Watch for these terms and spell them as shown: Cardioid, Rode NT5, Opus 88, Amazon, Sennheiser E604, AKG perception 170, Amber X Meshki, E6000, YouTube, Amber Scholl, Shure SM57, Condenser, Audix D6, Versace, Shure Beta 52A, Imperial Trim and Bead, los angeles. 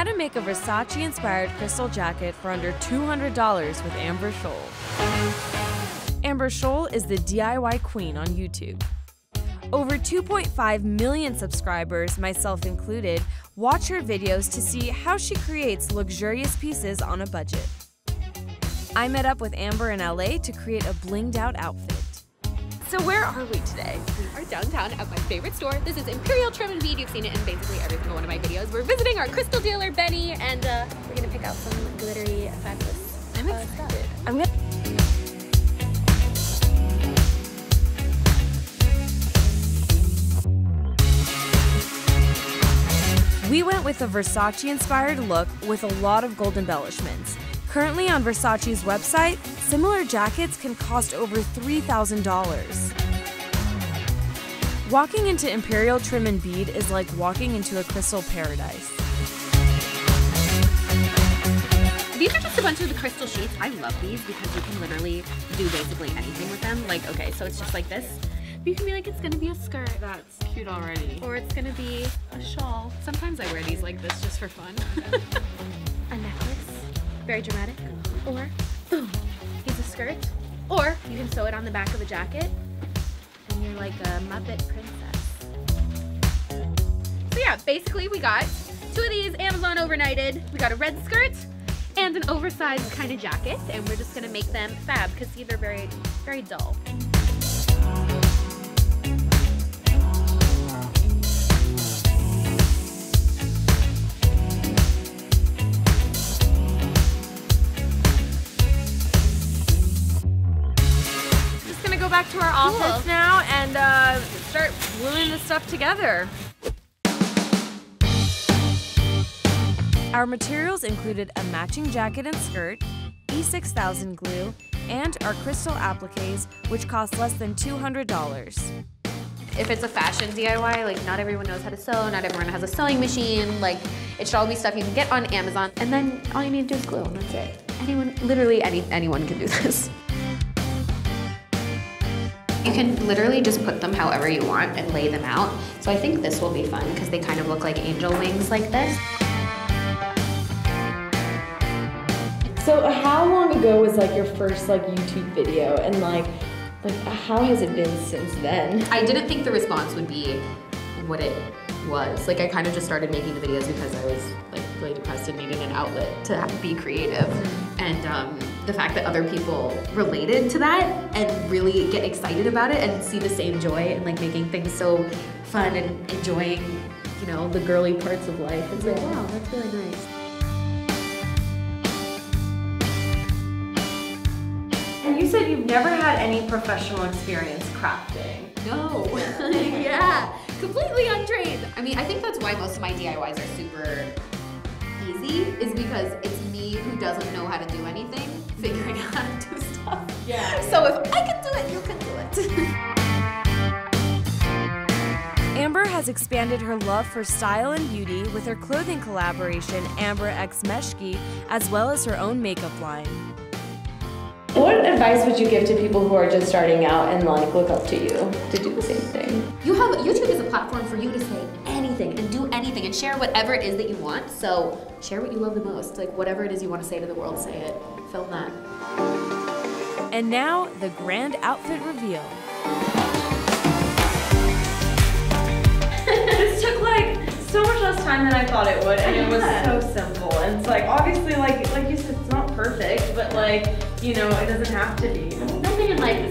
how to make a Versace-inspired crystal jacket for under $200 with Amber Scholl. Amber Scholl is the DIY queen on YouTube. Over 2.5 million subscribers, myself included, watch her videos to see how she creates luxurious pieces on a budget. I met up with Amber in LA to create a blinged out outfit. So where are we today? We are downtown at my favorite store. This is Imperial Trim and Bead. You've seen it in basically every single one of my videos. We're visiting our crystal dealer, Benny, and we're gonna pick out some glittery, fabulous stuff. I'm excited. We went with a Versace-inspired look with a lot of gold embellishments. Currently on Versace's website, similar jackets can cost over $3,000. Walking into Imperial Trim and Bead is like walking into a crystal paradise. These are just a bunch of the crystal sheets. I love these because you can literally do basically anything with them. Like, okay, so it's just like this. You can be like, it's gonna be a skirt. That's cute already. Or it's gonna be a shawl. Sometimes I wear these like this just for fun. A necklace, very dramatic. Or, boom, here's a skirt. Or you can sew it on the back of a jacket and you're like a Muppet princess. So yeah, basically we got two of these Amazon overnighted. We got a red skirt and an oversized kind of jacket, and we're just gonna make them fab because these are very, very dull. Back to our office now and start gluing the stuff together. Our materials included a matching jacket and skirt, E6000 glue, and our crystal appliques, which cost less than $200. If it's a fashion DIY, like not everyone knows how to sew, not everyone has a sewing machine, like it should all be stuff you can get on Amazon, and then all you need to do is glue, and that's it. Anyone, literally anyone can do this. You can literally just put them however you want and lay them out. So I think this will be fun because they kind of look like angel wings like this. So how long ago was like your first like YouTube video, and like how has it been since then? I didn't think the response would be what it was. Like I kind of just started making the videos because I was like really depressed and needed an outlet to be creative. And the fact that other people related to that and really get excited about it and see the same joy and like making things so fun and enjoying, you know, the girly parts of life. It's like, wow, that's really nice. And you said you've never had any professional experience crafting. No. Yeah, completely untrained. I mean, I think that's why most of my DIYs are super easy, is because it's me who doesn't know how to do anything figuring out how to do stuff. Yeah. So if I can do it, you can do it. Amber has expanded her love for style and beauty with her clothing collaboration Amber X Meshki, as well as her own makeup line. What advice would you give to people who are just starting out and like look up to you to do the same thing? YouTube is a platform for you to say anything and do anything and share whatever it is that you want. So share what you love the most, like whatever it is you want to say to the world, say it. Film that. And now the grand outfit reveal. This took like so much less time than I thought it would, and it was so simple. And it's like obviously like you said, it's not perfect, but like, you know, it doesn't have to be. Nothing in life